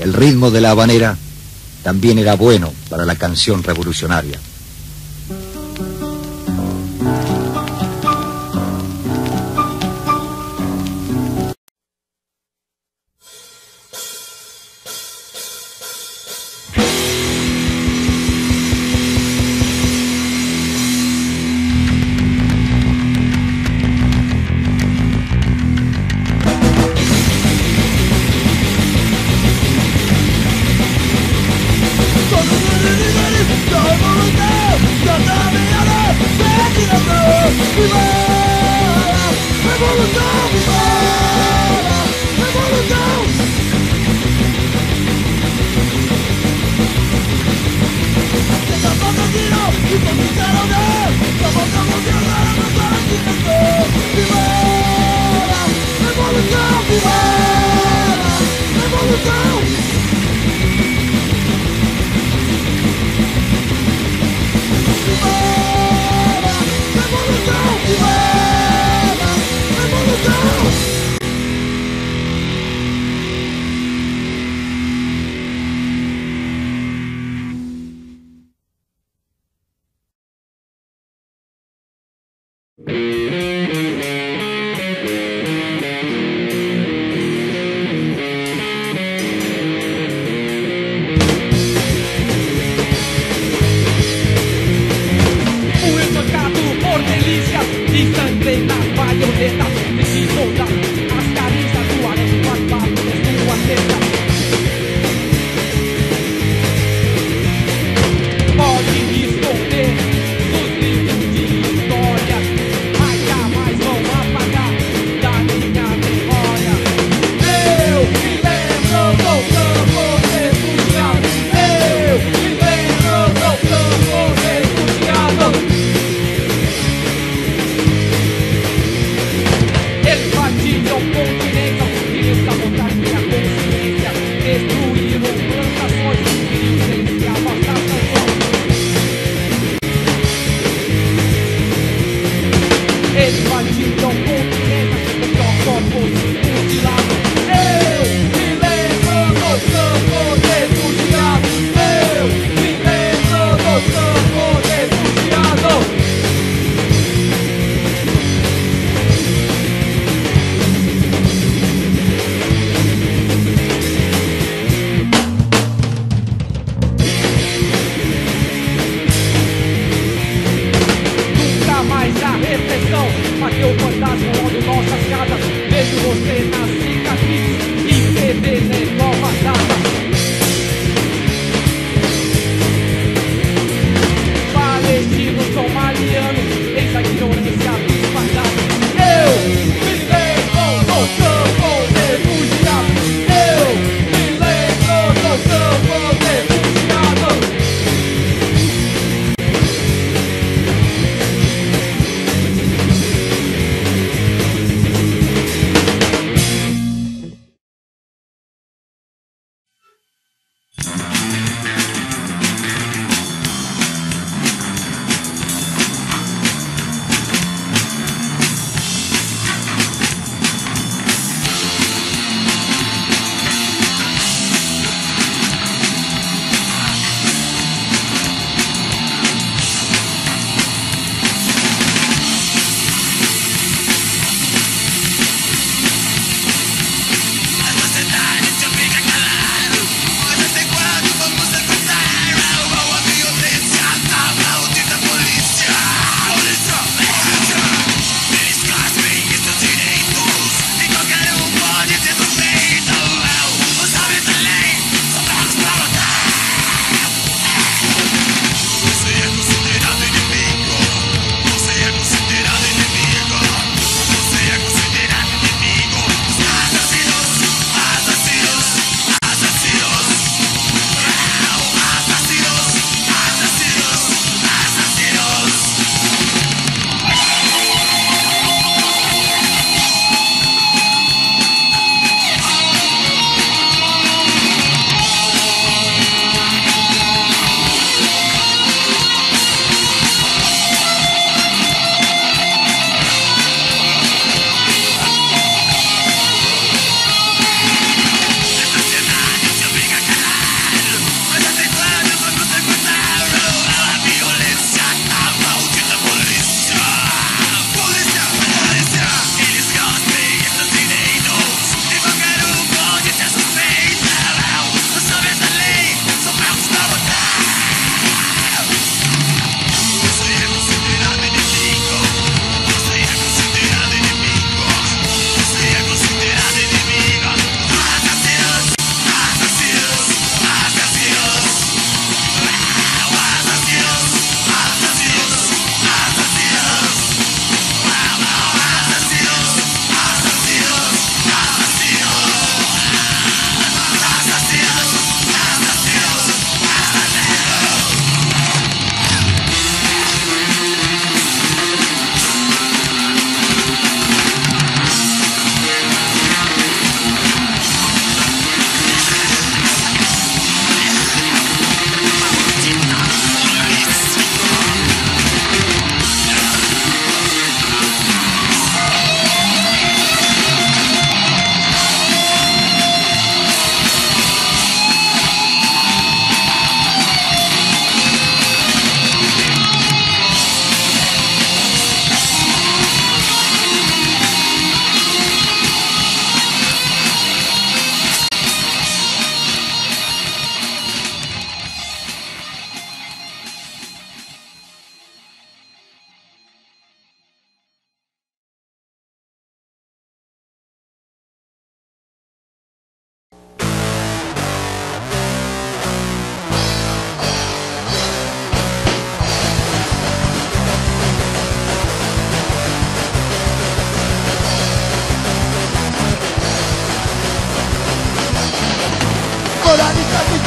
El ritmo de la habanera también era bueno para la canción revolucionaria.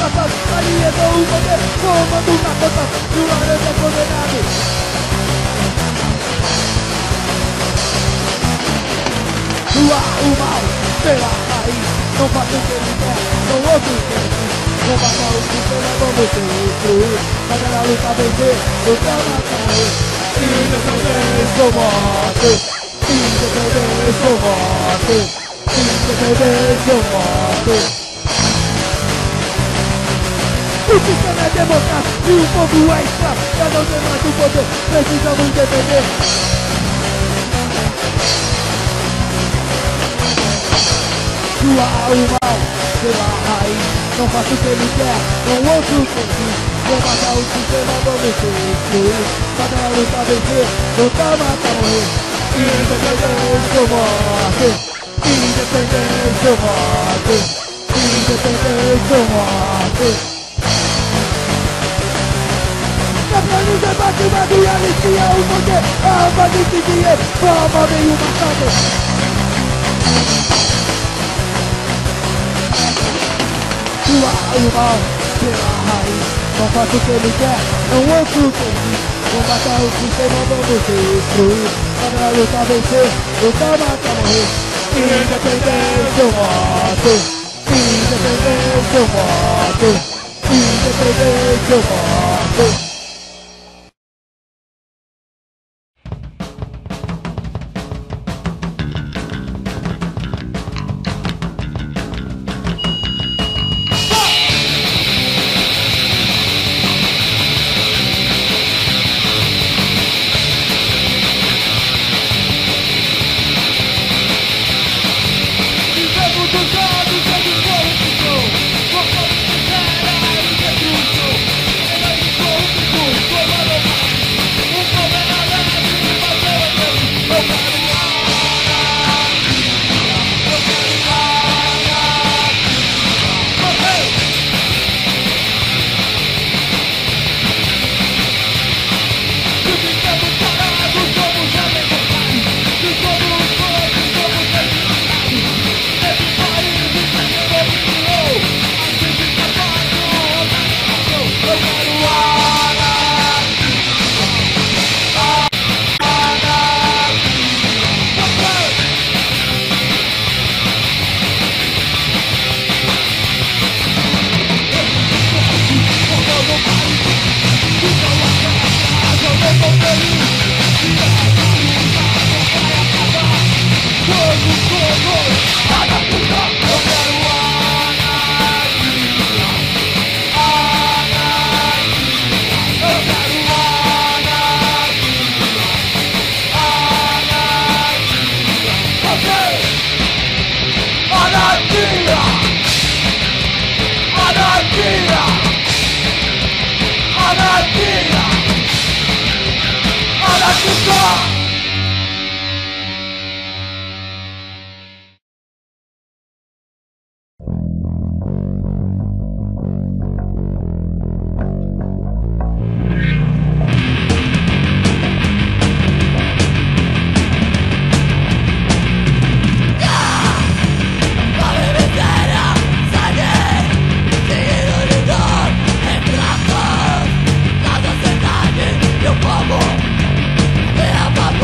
nossas alienam o poder, tomando uma conta de um laranja condenado. Lua o mal pela raiz, não faça o que ele quer, não ouve o que ele diz. Não faça o que ele é, vamos ter o cruz, mas era a luta vencer, o céu na cair. E dessa vez eu morto, e dessa vez eu morto, e dessa vez eu morto. O sistema é democrático e o povo é escravo. Pra não ter mais o poder, precisamos defender. Lua o mal pela raiz, não faça o que ele quer, não ouça o que ele diz. Vou matar o sistema, vamos ser excluídos. Cada luta vencer, luta mata morrer. Independência eu morto, independência eu morto, independência eu morto. No debate uma violência, o poder, a valência de dinheiro, promovem o massacre. Lua o mal pela raiz, não faça o que ele quer, não ouça o que ele diz. Vou matar o sistema, vamos ser excluídos. Para lutar vencer, lutar mata morrer. Independência eu morto, independência eu morto, independência eu morto. Vamos, é a batalha.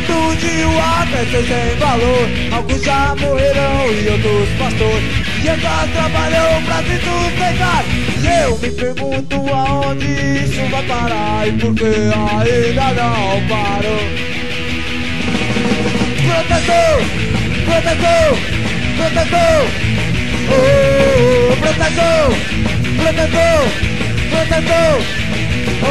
fruto de uma peça sem valor. Alguns já morrerão e outros pastor. E agora trabalham pra se sustentar. E eu me pergunto aonde isso vai parar e por que ainda não parou. Protetor, protetor, protetor, oh, protetor, protetor, protetor, oh.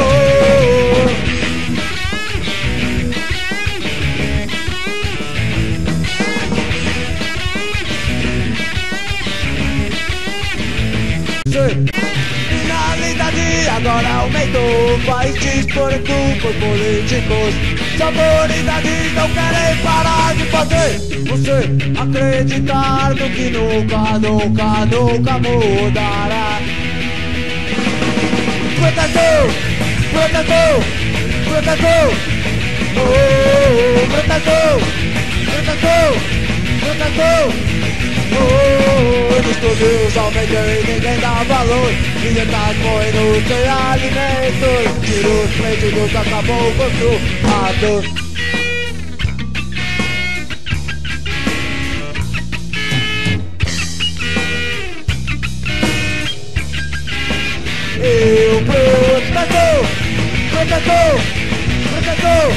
Criminalidade agora aumentou, faz desconto por políticos. As autoridades não querem parar de fazer você acreditar no que nunca, nunca, nunca mudará. Protetor, protetor, protetor, oh, protetor, protetor, protetor. Os estudos aumentam e ninguém dá valor. Milhares morrendo sem alimentos. Tiros prendidos, acabou com sua dor. Eu protetor, protetor, protetor,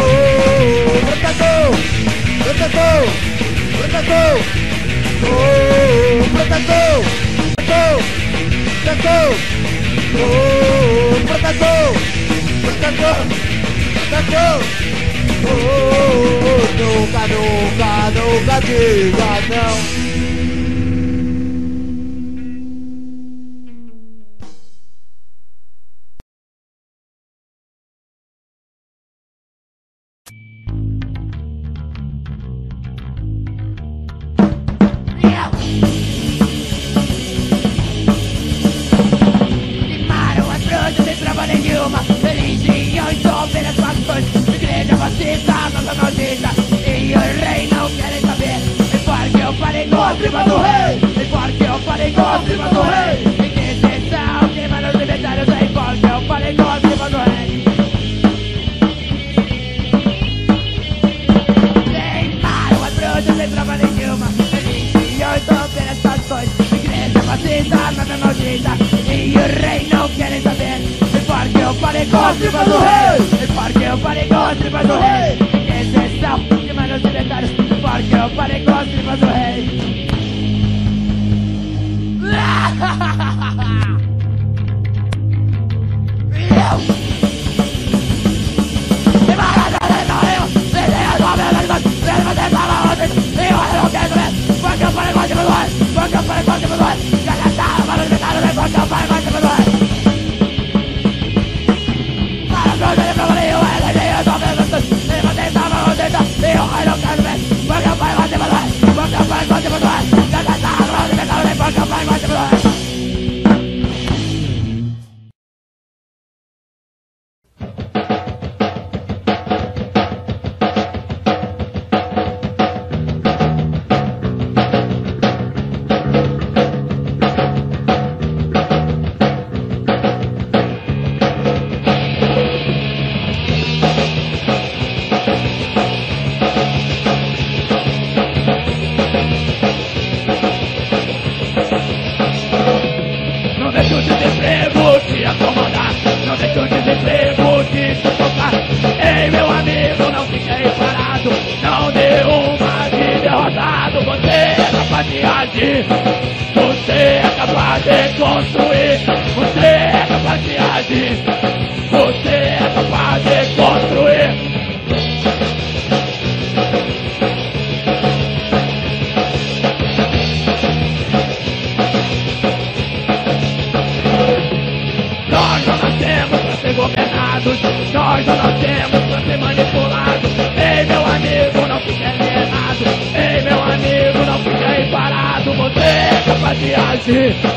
oh, protetor, protetor, protetor. Oh, protetor, protetor, protetor, oh, protetor, protetor, protetor, oh, nunca, nunca, nunca diga não.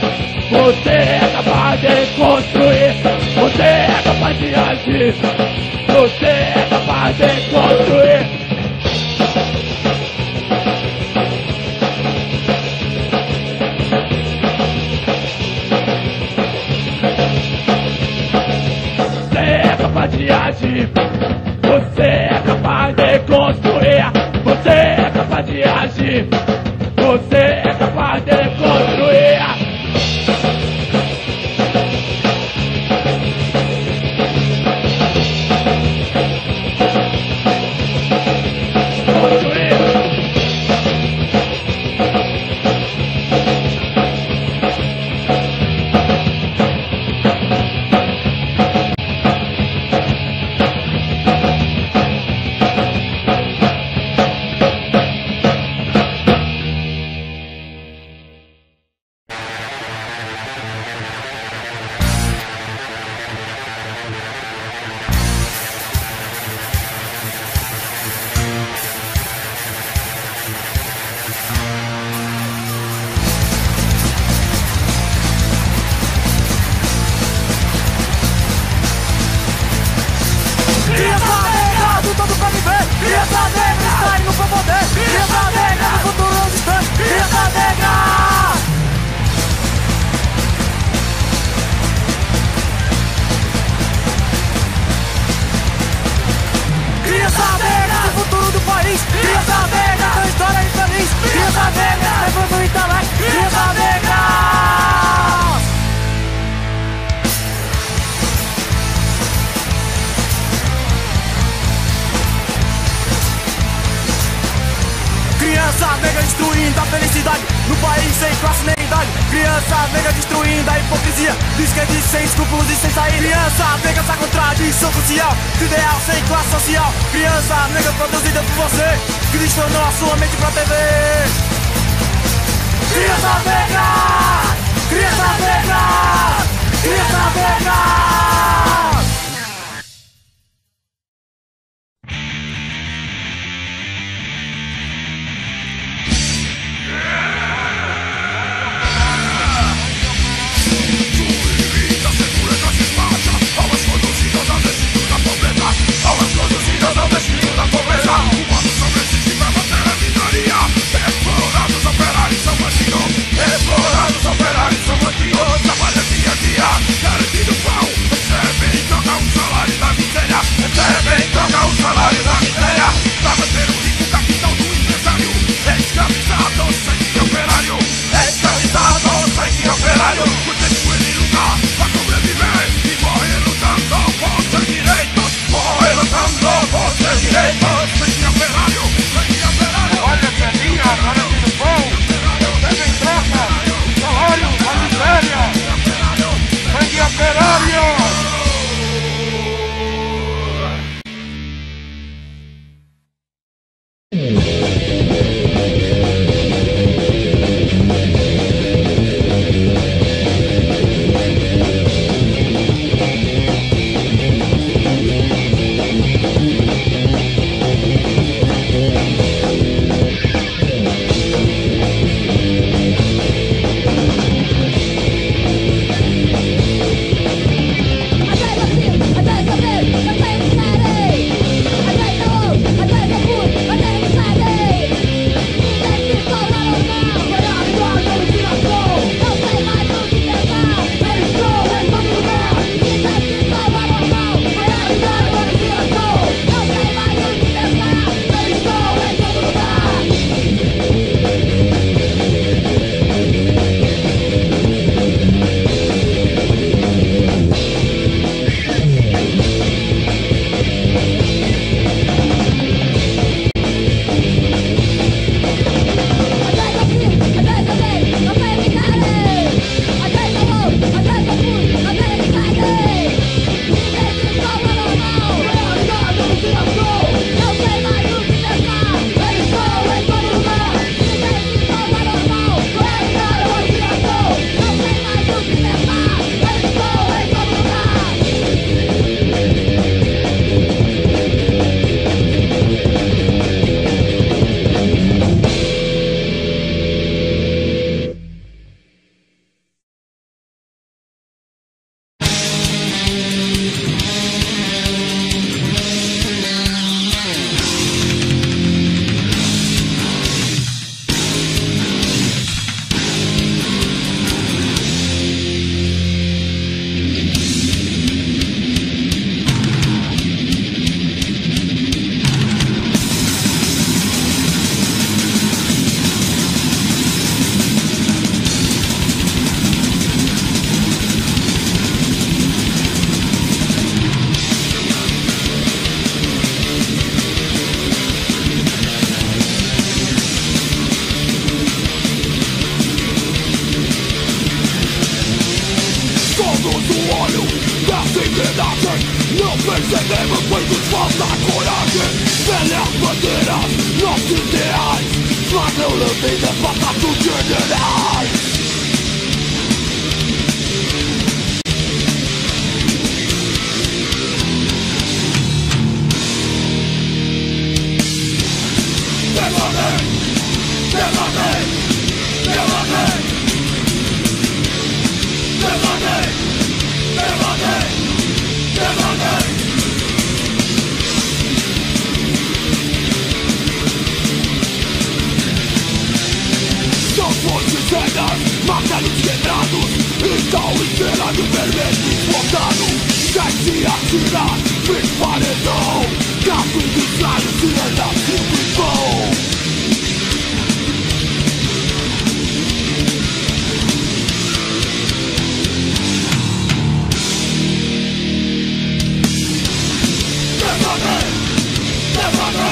Você é capaz de reconstruir. Você é capaz de agir. Você é capaz de reconstruir. Explorados, operários, são bandidos, trabalham dia a dia, garantindo pão. solo vida para tu dignidad. Matados, quebrados, estão esperando vermelhos botados. Cai-se a tirar, fez paredão. Gato dos anos e anda sempre bom. Levantei. Never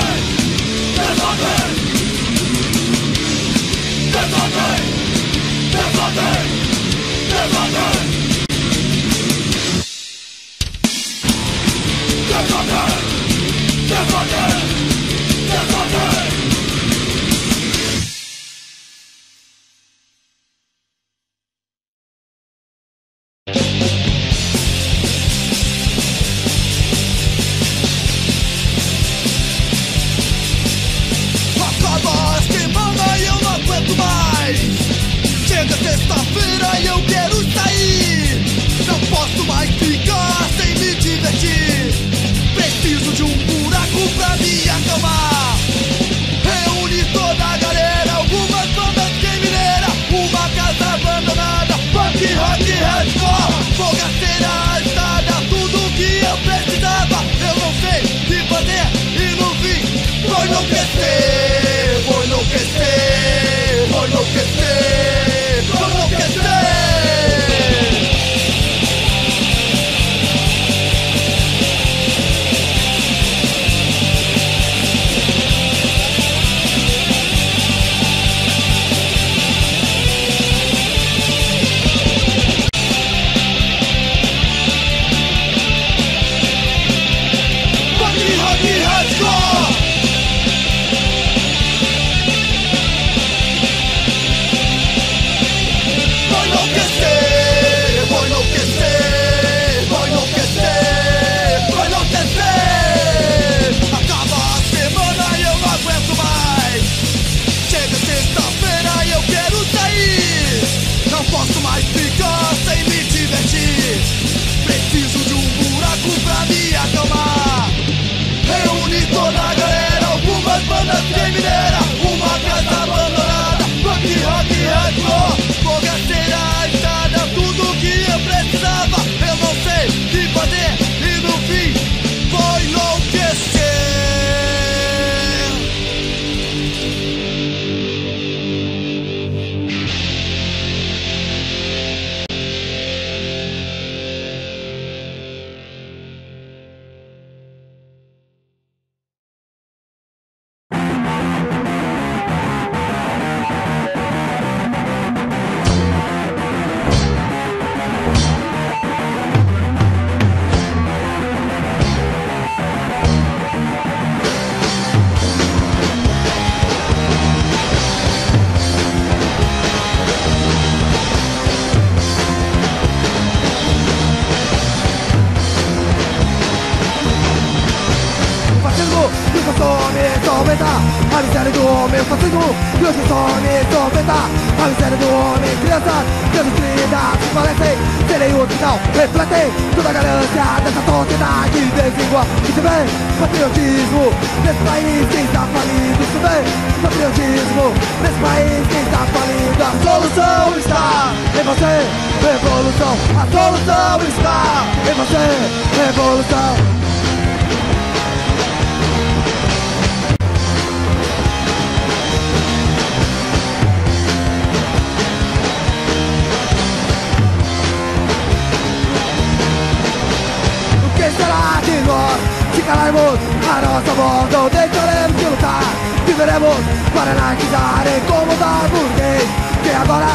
Teremos que lutar, viveremos para anarquizar e incomodar burguês. Que agora é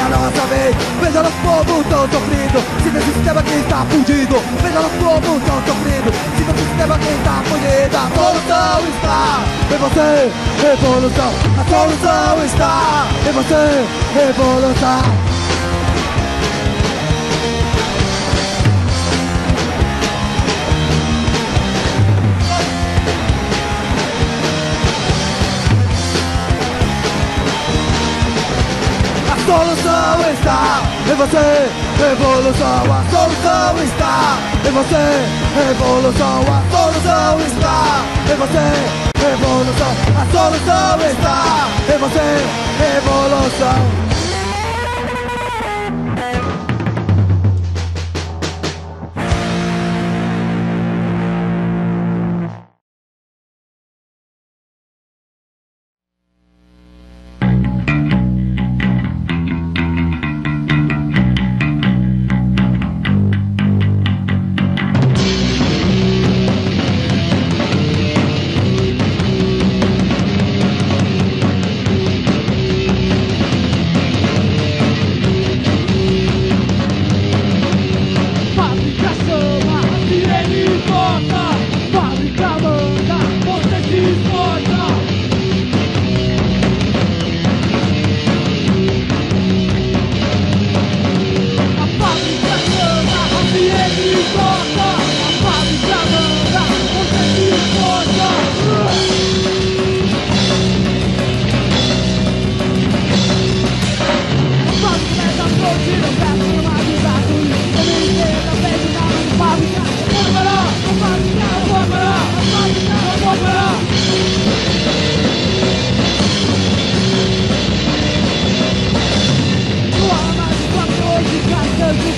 a nossa vez. Veja nosso povo tão sofrido, se nesse sistema que está fudido. Veja nosso povo tão sofrido, se nesse sistema que está fudido. A solução está em você, revolução. A solução está em você, revolução. A solução está em você, revolução. A solução está em você, revolução. A solução está em você, revolução. A solução está em você, revolução.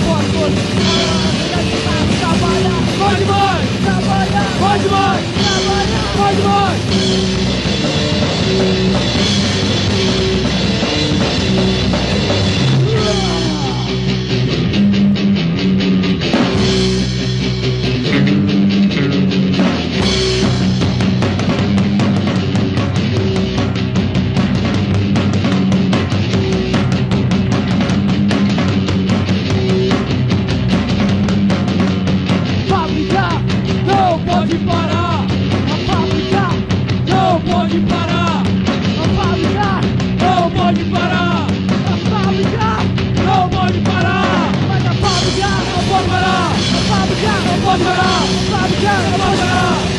What is going on? If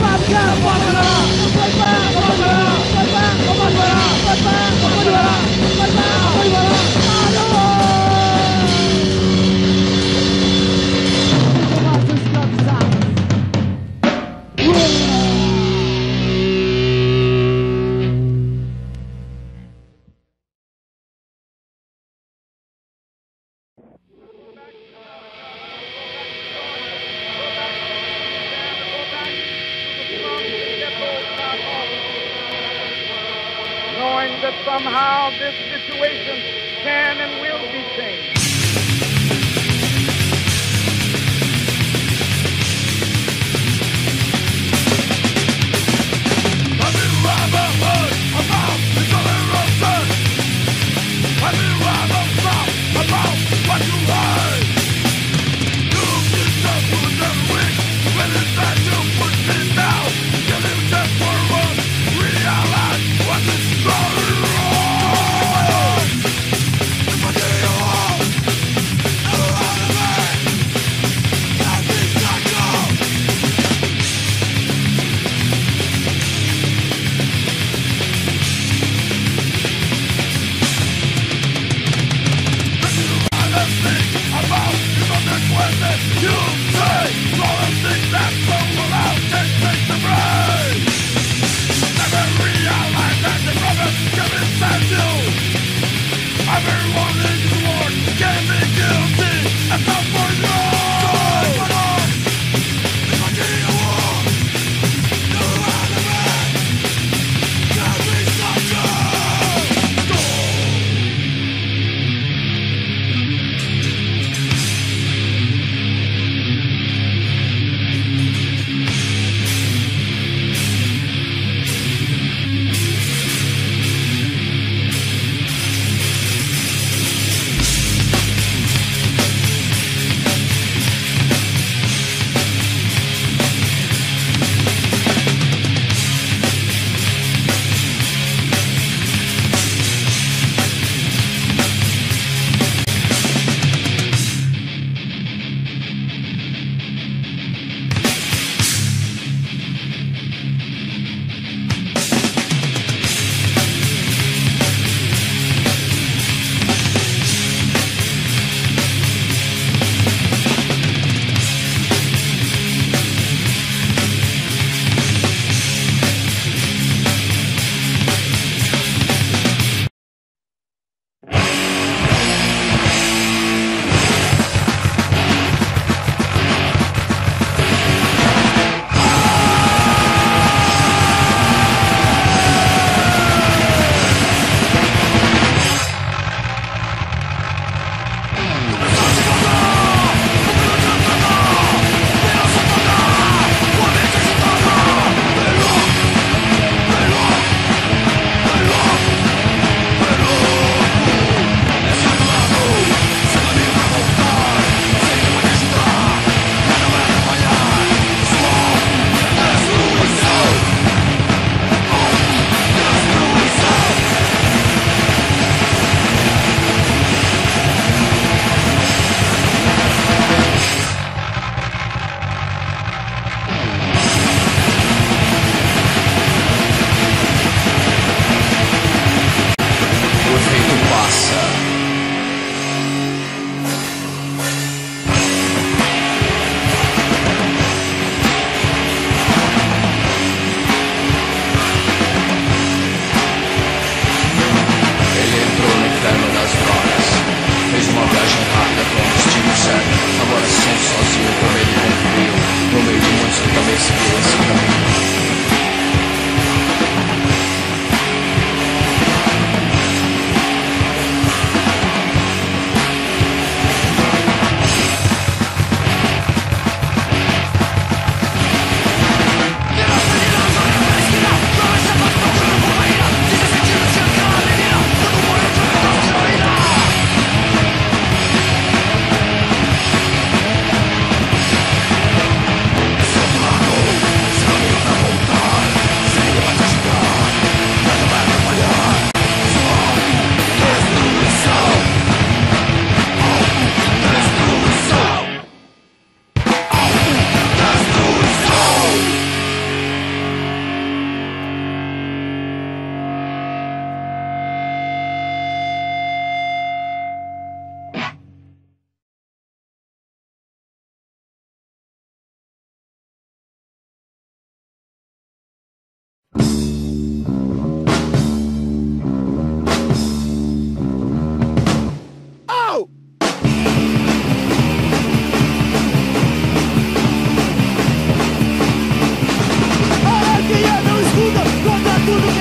I tell you all,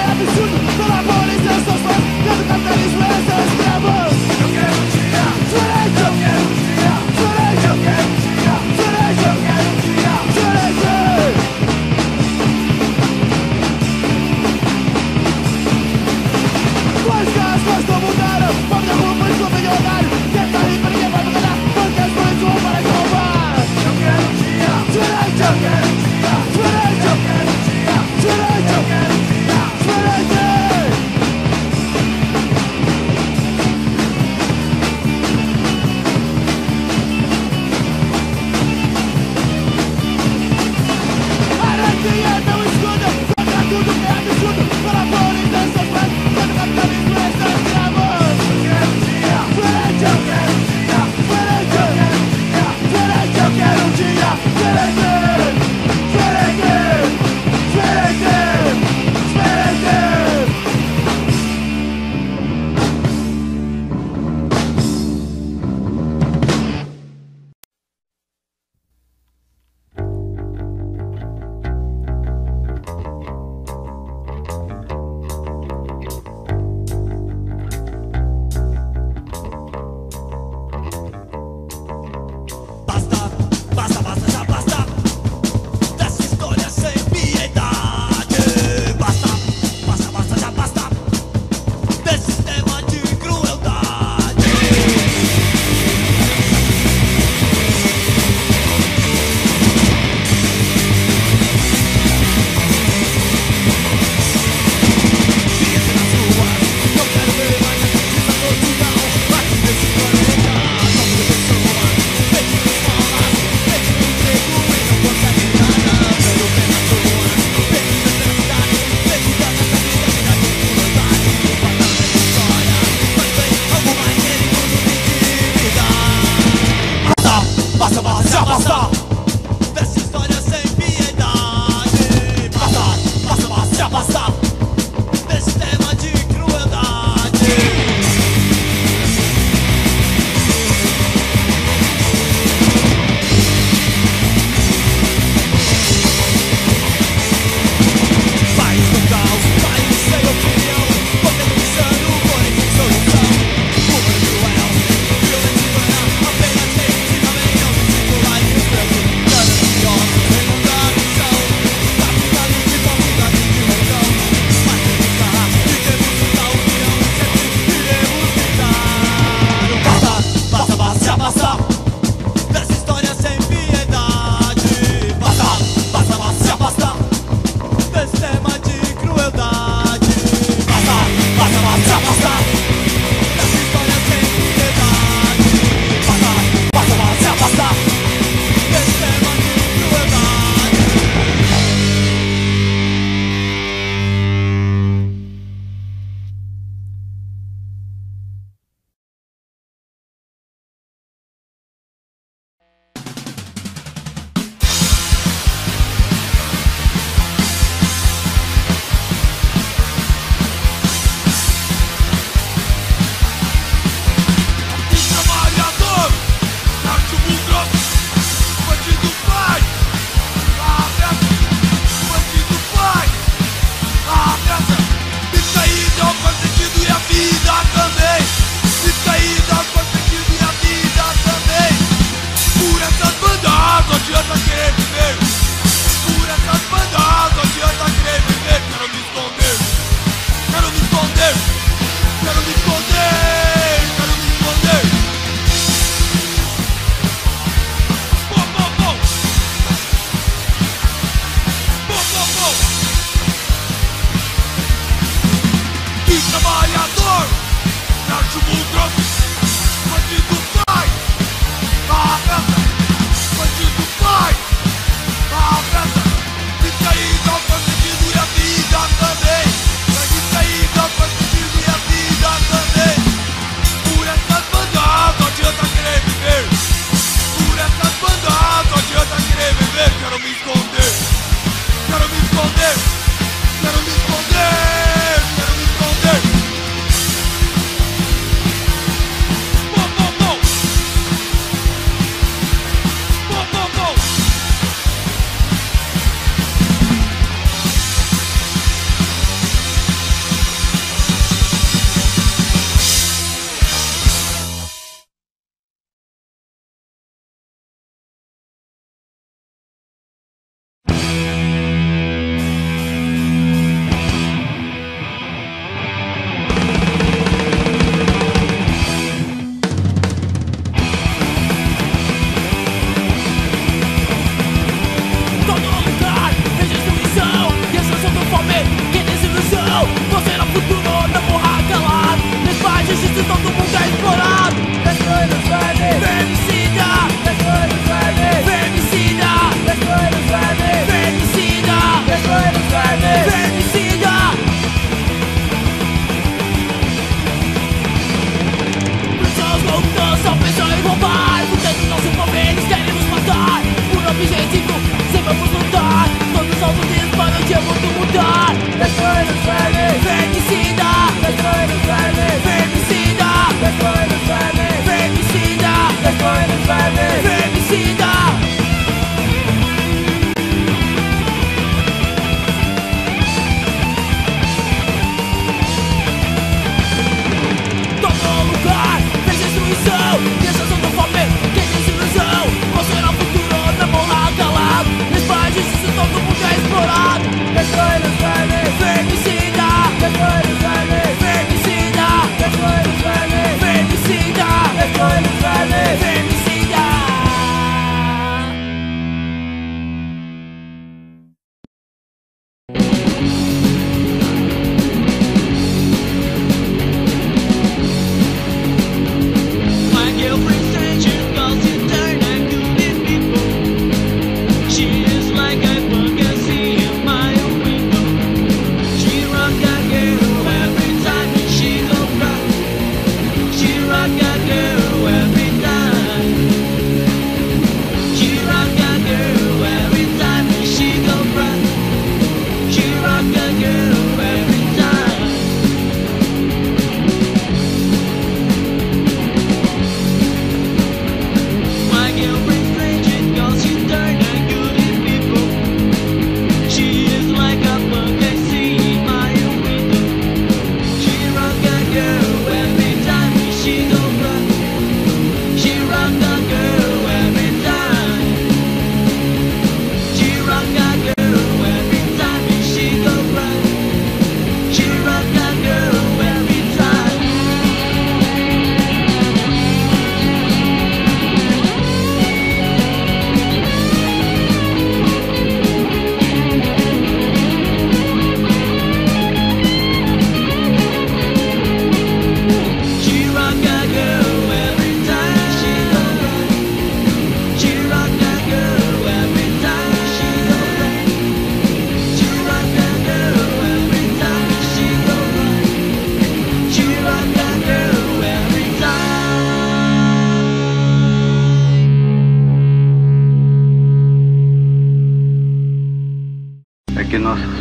Quero me esconder.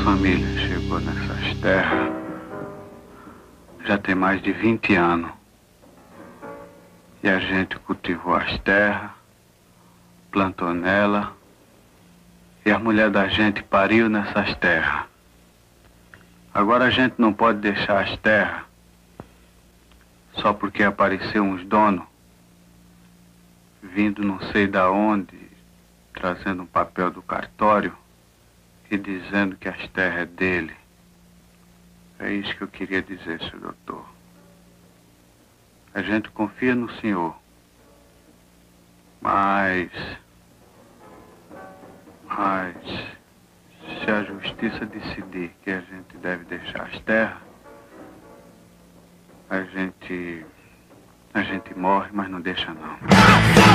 família chegou nessas terras já tem mais de 20 anos. E a gente cultivou as terras, plantou nela, e as mulheres da gente pariu nessas terras. Agora a gente não pode deixar as terras só porque apareceu uns donos vindo não sei da onde, trazendo um papel do cartório e dizendo que as terras é dele. É isso que eu queria dizer, senhor doutor. A gente confia no senhor, mas se a justiça decidir que a gente deve deixar as terras, a gente morre, mas não deixa não.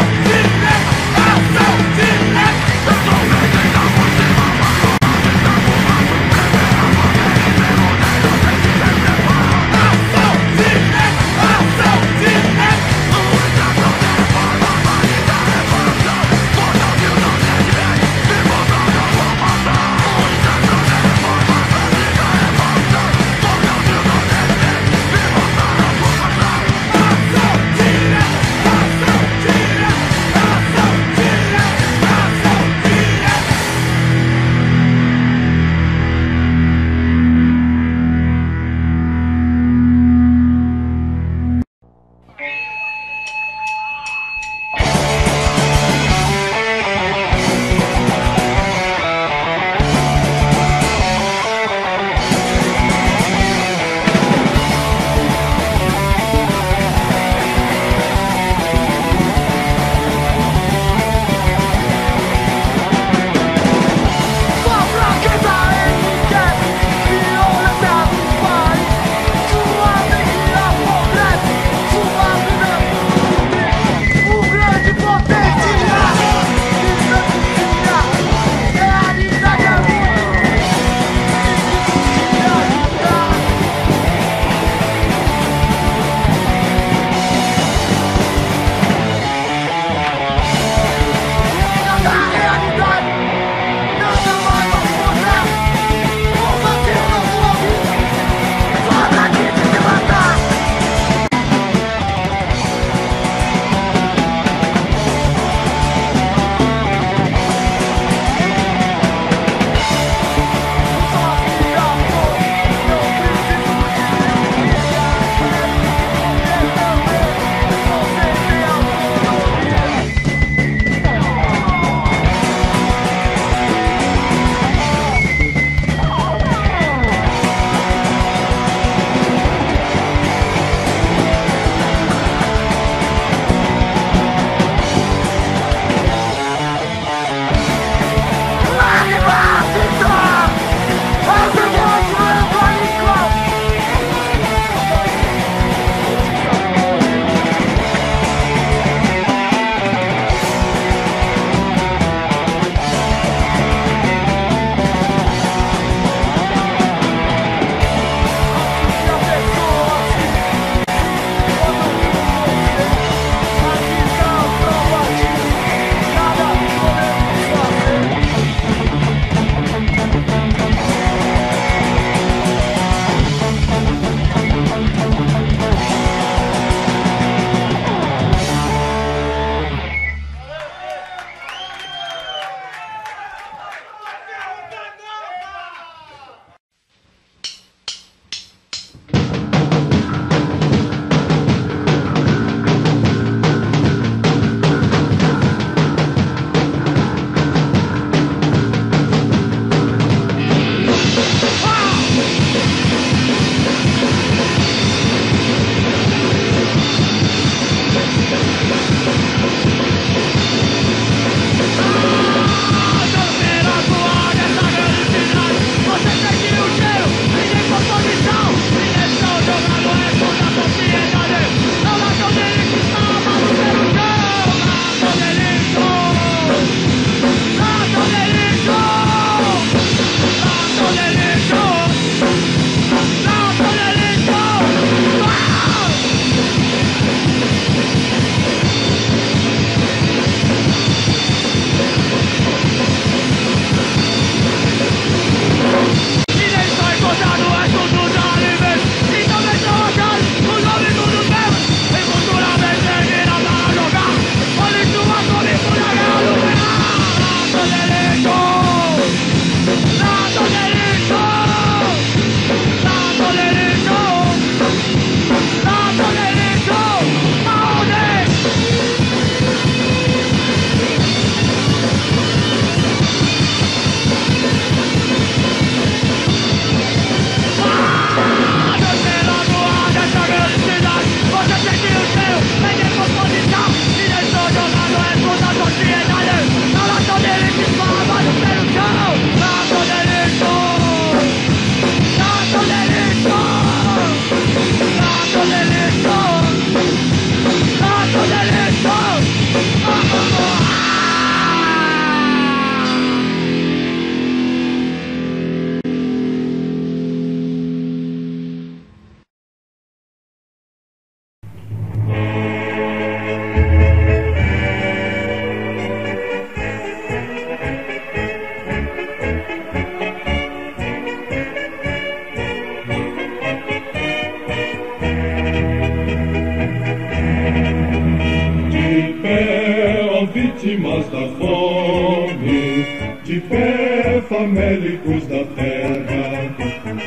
vítimas da fome, de pé famélicos da terra.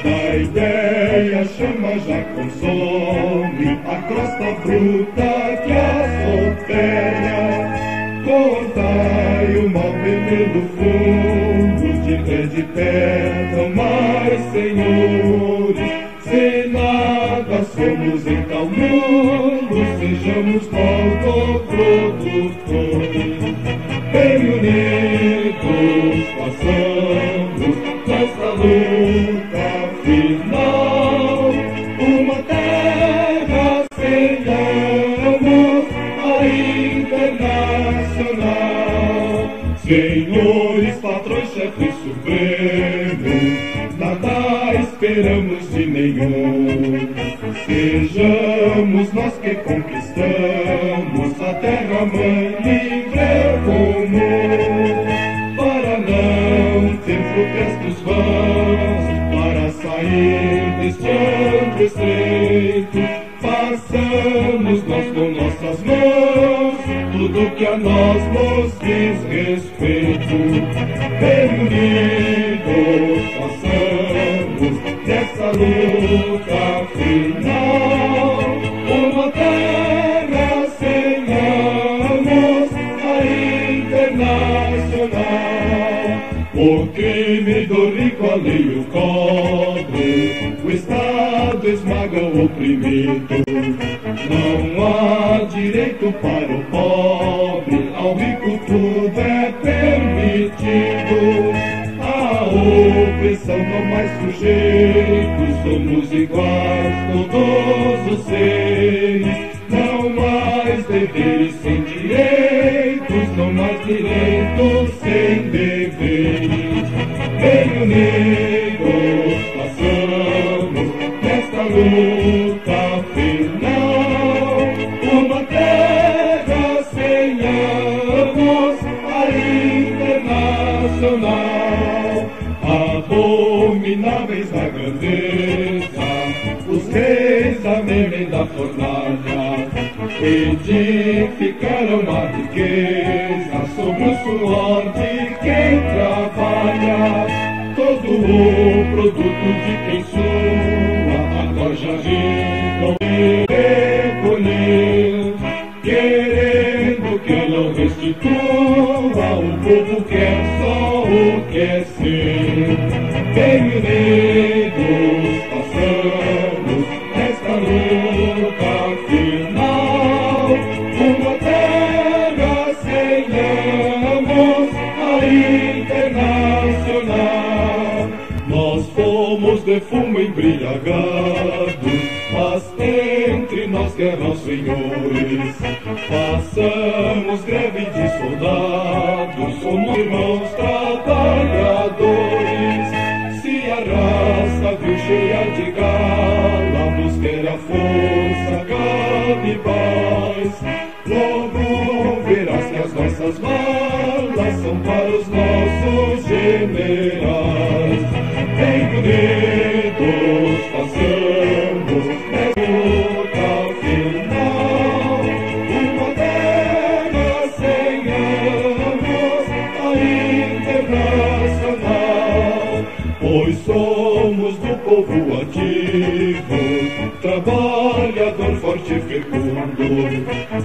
Da ideia a chama já consome a crosta bruta que a solteia. Com andaio mal bebendo fundo, de pé, não mais senhores. Se nada somos então mundo, sejamos autoprodutores. Bem unidos passamos nesta luta final. Uma terra seremos a internacional. Senhores, patrões, chefes supremos, nada esperamos de nenhum. Sejamos nós que conquistamos a terra mãe livre comum. Para não ter protestos vãos, para sair deste antro estreito, passamos nós com nossas mãos tudo que a nós nos diz respeito. Reunidos passamos dessa luta final. Uma terra senhamos a internacional. O crime do rico a lei o cobre, o Estado esmaga o oprimido. Não há direito para o pobre, ao rico tudo é permitido. A opressão não mais sujeitos, somos iguais todos os seres. Não mais deveres sem direitos, não mais direitos sem deveres. Bem unidos passamos nesta luta final. Uma terra senhamos a internacional. Abomináveis da grandeza, os reis da memem da fornalha edificaram a riqueza sobre o suor de quem trabalha. Todo o produto de quem sua a corja rica e recolher, querendo que não restitua, o povo quer só o que é ser. Bem unidos passamos nesta luta final. Uma terra senhamos a internacional. Nós fomos de fumo embriagados, mas entre nós guerra aos senhores. Passamos greve de soldados, somos irmãos trabalhadores. Se a raça viu cheia de gala, busqueira força canibais, logo verás que as nossas malas são para os nossos generais. Bem unidos passamos nesta luta final. Uma terra senhamos a internacional. Pois somos do povo ativo, trabalhador forte e fecundo.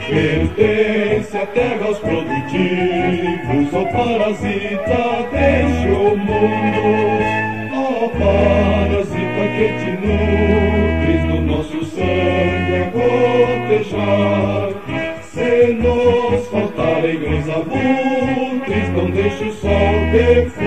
Pertence a terra aos produtivos, ó parasita, deixe o mundo. Ó parasita que te nutris do nosso sangue a gotejar. Se nos faltarem grãos abutres, não deixe o sol defender.